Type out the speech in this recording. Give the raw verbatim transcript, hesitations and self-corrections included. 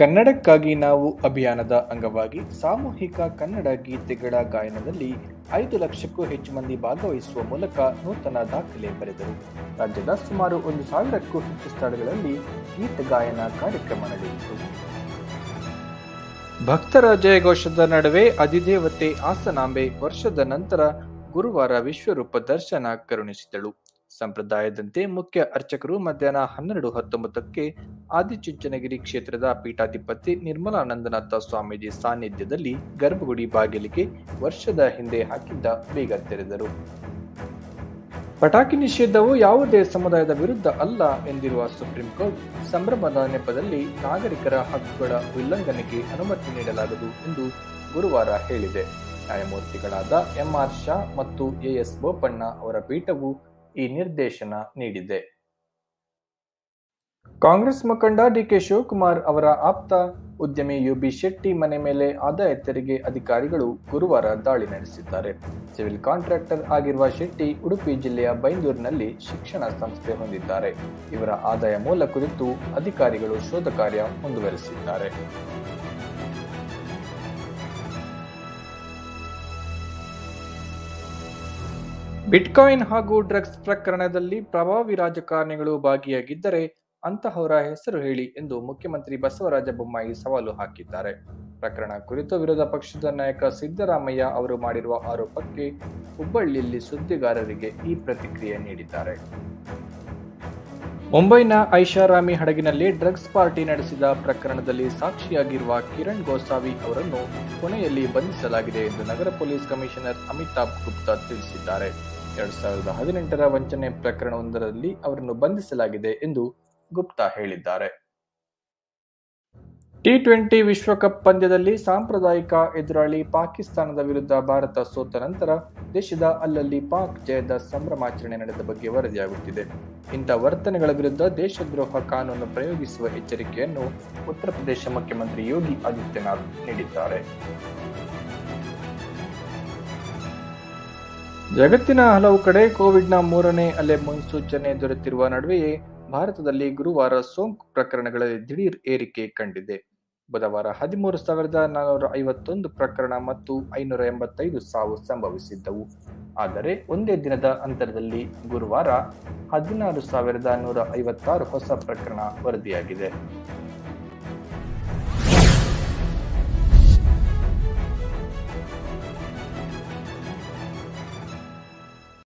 ಕನ್ನಡಕ್ಕಾಗಿ ನಾವು ಅಭಿಯಾನದ ಅಂಗವಾಗಿ ಸಾಮೂಹಿಕ ಕನ್ನಡ ಗೀತೆಗಳ ಗಾಯನದಲ್ಲಿ ಐದು ಲಕ್ಷಕ್ಕೂ ಹೆಚ್ಚು ಮಂದಿ ಭಾಗವಹಿಸುವ ಮೂಲಕ ನೂತನ ದಾಖಲೆ ಬರೆದರು. ರಾಜ್ಯದ ಸುಮಾರು ಒಂದು ಸಾವಿರಕ್ಕೂ ಹೆಚ್ಚು ಸ್ಥಳಗಳಲ್ಲಿ ಗೀತ ಗಾಯನ ಕಾರ್ಯಕ್ರಮ ನಡೆಯಿತು. ಭಕ್ತರ ಜಯಘೋಷದ ನಡುವೆ ಅಧಿದೇವತೆ ಆಸನಾಂಬೆ ವರ್ಷದ ನಂತರ ಗುರುವಾರ ವಿಶ್ವರೂಪ ದರ್ಶನ ಕರುಣಿಸಿದಳು. ಸಂಪ್ರದಾಯದಂತೆ ಮುಖ್ಯ ಅರ್ಚಕರು ಮಧ್ಯಾಹ್ನ ಹನ್ನೆರಡು ಹತ್ತೊಂಬತ್ತಕ್ಕೆ ಆದಿಚುಂಚನಗಿರಿ ಕ್ಷೇತ್ರದ ಪೀಠಾಧಿಪತಿ ನಿರ್ಮಲಾನಂದನಾಥ ಸ್ವಾಮೀಜಿ ಸಾನ್ನಿಧ್ಯದಲ್ಲಿ ಗರ್ಭಗುಡಿ ಬಾಗಿಲಿಗೆ ವರ್ಷದ ಹಿಂದೆ ಹಾಕಿದ್ದ ಬೀಗ ತೆರೆದರು. ಪಟಾಕಿ ನಿಷೇಧವು ಯಾವುದೇ ಸಮುದಾಯದ ವಿರುದ್ಧ ಅಲ್ಲ ಎಂದಿರುವ ಸುಪ್ರೀಂ ಕೋರ್ಟ್, ಸಂಭ್ರಮದ ನೆಪದಲ್ಲಿ ನಾಗರಿಕರ ಹಕ್ಕುಗಳ ಉಲ್ಲಂಘನೆಗೆ ಅನುಮತಿ ನೀಡಲಾಗದು ಎಂದು ಗುರುವಾರ ಹೇಳಿದೆ. ನ್ಯಾಯಮೂರ್ತಿಗಳಾದ ಎಂ ಆರ್ ಶಾ ಮತ್ತು ಎ ಎಸ್ ಬೋಪಣ್ಣ ಅವರ ಪೀಠವು ಈ ನಿರ್ದೇಶನ ನೀಡಿದೆ. ಕಾಂಗ್ರೆಸ್ ಮುಖಂಡ ಡಿ ಕೆ ಶಿವಕುಮಾರ್ ಅವರ ಆಪ್ತ ಉದ್ಯಮಿ ಯು ಬಿ ಶೆಟ್ಟಿ ಮನೆ ಮೇಲೆ ಆದಾಯ ತೆರಿಗೆ ಅಧಿಕಾರಿಗಳು ಗುರುವಾರ ದಾಳಿ ನಡೆಸಿದ್ದಾರೆ. ಸಿವಿಲ್ ಕಾಂಟ್ರಾಕ್ಟರ್ ಆಗಿರುವ ಶೆಟ್ಟಿ ಉಡುಪಿ ಜಿಲ್ಲೆಯ ಬೈಂದೂರಿನಲ್ಲಿ ಶಿಕ್ಷಣ ಸಂಸ್ಥೆ ಹೊಂದಿದ್ದಾರೆ. ಇವರ ಆದಾಯ ಮೂಲ ಕುರಿತು ಅಧಿಕಾರಿಗಳು ಶೋಧ ಕಾರ್ಯ ಮುಂದುವರೆಸಿದ್ದಾರೆ. ಬಿಟ್ಕಾಯಿನ್ ಹಾಗೂ ಡ್ರಗ್ಸ್ ಪ್ರಕರಣದಲ್ಲಿ ಪ್ರಭಾವಿ ರಾಜಕಾರಣಿಗಳು ಭಾಗಿಯಾಗಿದ್ದರೆ ಅಂತಹವರ ಹೆಸರು ಹೇಳಿ ಎಂದು ಮುಖ್ಯಮಂತ್ರಿ ಬಸವರಾಜ ಬೊಮ್ಮಾಯಿ ಸವಾಲು ಹಾಕಿದ್ದಾರೆ. ಪ್ರಕರಣ ಕುರಿತು ವಿರೋಧ ಪಕ್ಷದ ನಾಯಕ ಸಿದ್ದರಾಮಯ್ಯ ಅವರು ಮಾಡಿರುವ ಆರೋಪಕ್ಕೆ ಹುಬ್ಬಳ್ಳಿಯಲ್ಲಿ ಸುದ್ದಿಗಾರರಿಗೆ ಈ ಪ್ರತಿಕ್ರಿಯೆ ನೀಡಿದ್ದಾರೆ. ಮುಂಬೈನ ಐಷಾರಾಮಿ ಹಡಗಿನಲ್ಲಿ ಡ್ರಗ್ಸ್ ಪಾರ್ಟಿ ನಡೆಸಿದ ಪ್ರಕರಣದಲ್ಲಿ ಸಾಕ್ಷಿಯಾಗಿರುವ ಕಿರಣ್ ಗೋಸಾವಿ ಅವರನ್ನು ಪುಣೆಯಲ್ಲಿ ಬಂಧಿಸಲಾಗಿದೆ ಎಂದು ನಗರ ಪೊಲೀಸ್ ಕಮಿಷನರ್ ಅಮಿತಾಭ್ ಗುಪ್ತಾ ತಿಳಿಸಿದ್ದಾರೆ. ಎರಡ್ ಸಾವಿರದ ಹದಿನೆಂಟರ ವಂಚನೆ ಪ್ರಕರಣವೊಂದರಲ್ಲಿ ಅವರನ್ನು ಬಂಧಿಸಲಾಗಿದೆ ಎಂದು ಗುಪ್ತಾ ಹೇಳಿದ್ದಾರೆ. ಟಿ ಟ್ವೆಂಟಿ ವಿಶ್ವಕಪ್ ಪಂದ್ಯದಲ್ಲಿ ಸಾಂಪ್ರದಾಯಿಕ ಎದುರಾಳಿ ಪಾಕಿಸ್ತಾನದ ವಿರುದ್ಧ ಭಾರತ ಸೋತ ನಂತರ ದೇಶದ ಅಲ್ಲಲ್ಲಿ ಪಾಕ್ ಜಯದ ಸಂಭ್ರಮಾಚರಣೆ ನಡೆದ ಬಗ್ಗೆ ವರದಿಯಾಗುತ್ತಿದೆ. ಇಂಥ ವರ್ತನೆಗಳ ವಿರುದ್ಧ ದೇಶದ್ರೋಹ ಕಾನೂನು ಪ್ರಯೋಗಿಸುವ ಎಚ್ಚರಿಕೆಯನ್ನು ಉತ್ತರ ಪ್ರದೇಶ ಮುಖ್ಯಮಂತ್ರಿ ಯೋಗಿ ಆದಿತ್ಯನಾಥ್ ನೀಡಿದ್ದಾರೆ. ಜಗತ್ತಿನ ಹಲವು ಕಡೆ ಕೋವಿಡ್ನ ಮೂರನೇ ಅಲೆ ಮುನ್ಸೂಚನೆ ದೊರೆತಿರುವ ನಡುವೆಯೇ ಭಾರತದಲ್ಲಿ ಗುರುವಾರ ಸೋಂಕು ಪ್ರಕರಣಗಳಲ್ಲಿ ದಿಢೀರ್ ಏರಿಕೆ ಕಂಡಿದೆ. ಬುಧವಾರ ಹದಿಮೂರು ಸಾವಿರದ ನಾನೂರ ಐವತ್ತೊಂದು ಪ್ರಕರಣ ಮತ್ತು ಐನೂರ ಎಂಬತ್ತೈದು ಸಾವು ಸಂಭವಿಸಿದ್ದವು. ಆದರೆ ಒಂದೇ ದಿನದ ಅಂತರದಲ್ಲಿ ಗುರುವಾರ ಹದಿನಾರು ಸಾವಿರದ ನೂರ ಐವತ್ತಾರು ಹೊಸ ಪ್ರಕರಣ ವರದಿಯಾಗಿದೆ.